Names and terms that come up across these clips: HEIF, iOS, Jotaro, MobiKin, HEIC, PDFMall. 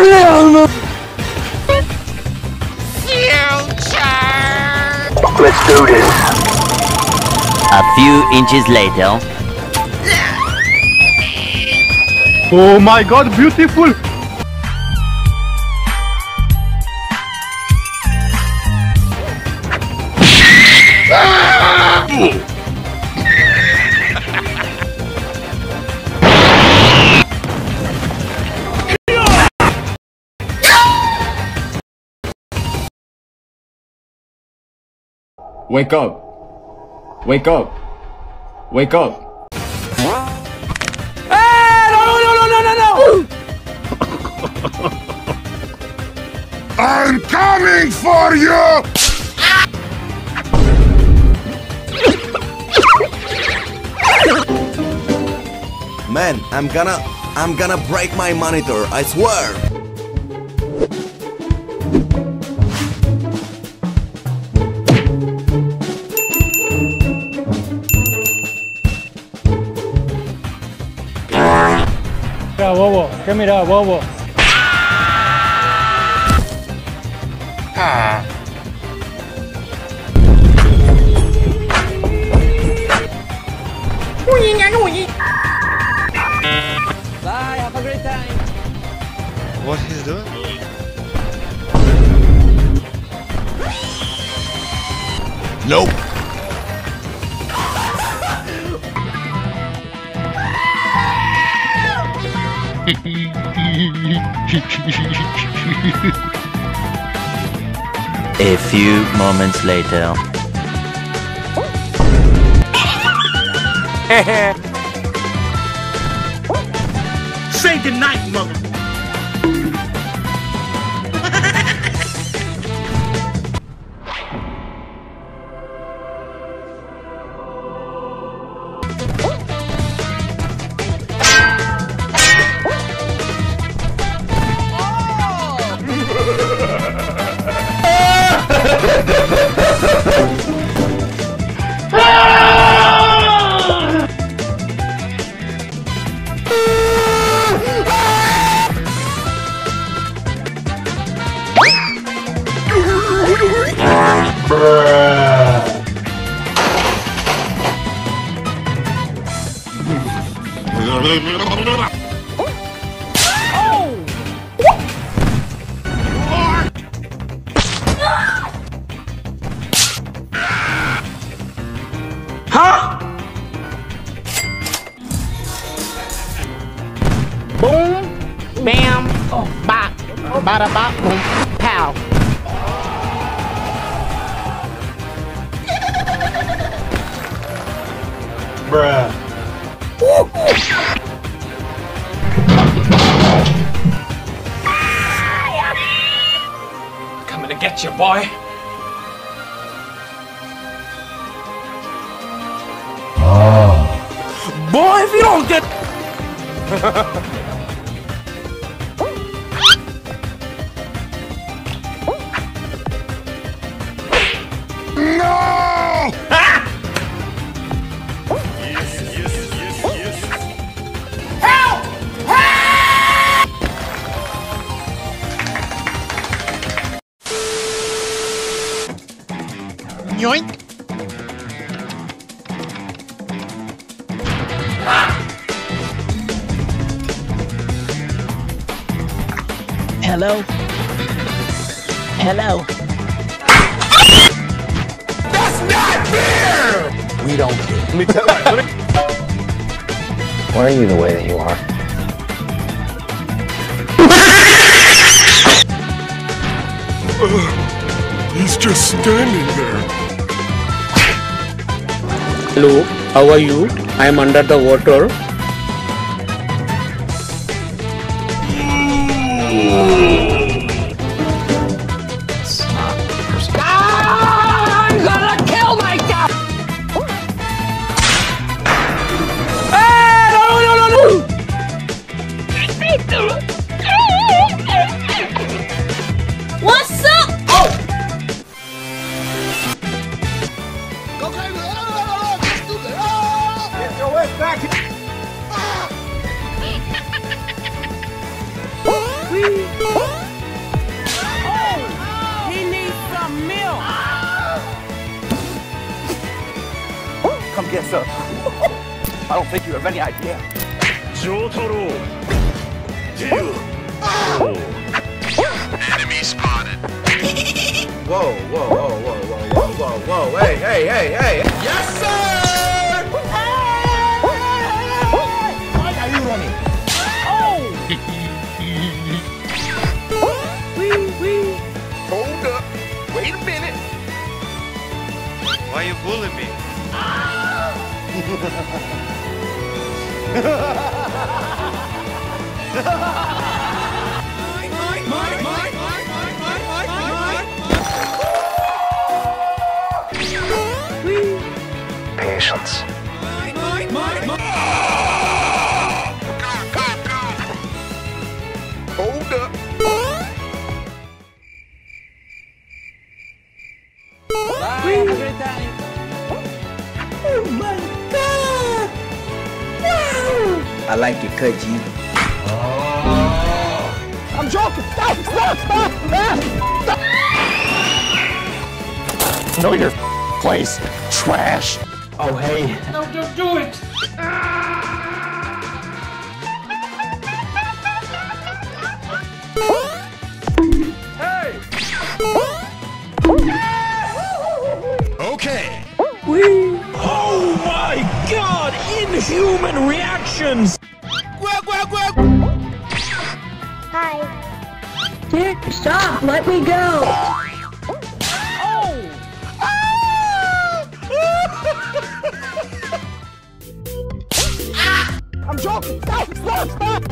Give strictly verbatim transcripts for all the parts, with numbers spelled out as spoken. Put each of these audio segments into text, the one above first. Future! Let's do this. A few inches later. Oh my god, beautiful! Wake up! Wake up! Wake up! Huh? Ah, no, no, no, no, no, no! I'm coming for you! Man, I'm gonna... I'm gonna break my monitor, I swear! Bobo, ¿qué mira, Bobo? Ah. Bye, have a great time. What he's doing? Nope. A few moments later. Say goodnight, mother. Bada bop boom pow. Bruh. Coming to get you, boy. Oh. Boy, if you don't get. Yoink! Hello? Hello? That's not fair! We don't care. Let me tell you. Why are you the way that you are? uh, he's just standing there. Hello, how are you? I am under the water. Ah, I'm gonna kill my guy! Hey, no, no, no, no! What's up? Oh! Back. We Oh, he needs some milk. Come get some. I don't think you have any idea. Jotaro. Deal. Enemy spotted. Whoa, whoa, whoa, whoa, whoa, whoa, whoa, whoa. Hey, hey, hey, hey. Yes, sir. Hey! Why are you running? Oh. Hold up. Wait a minute. Why are you bullying me? Mine, mine, mine, mine, mine, mine, mine, mine, mine, mine. Patience. Mine, mine, mine, mine. Go, go, go. Hold up. I like it, cut you. Oh. I'm joking. Stop! Stop! Stop! Stop! Know your place, trash. Oh hey. No, don't do it. Hey. Okay. Whee. Oh my God! Inhuman reactions. Hi. Dude, stop! Let me go! Oh! Ah! I'm joking! Stop! Stop! Stop!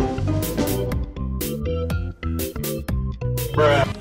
Bruh.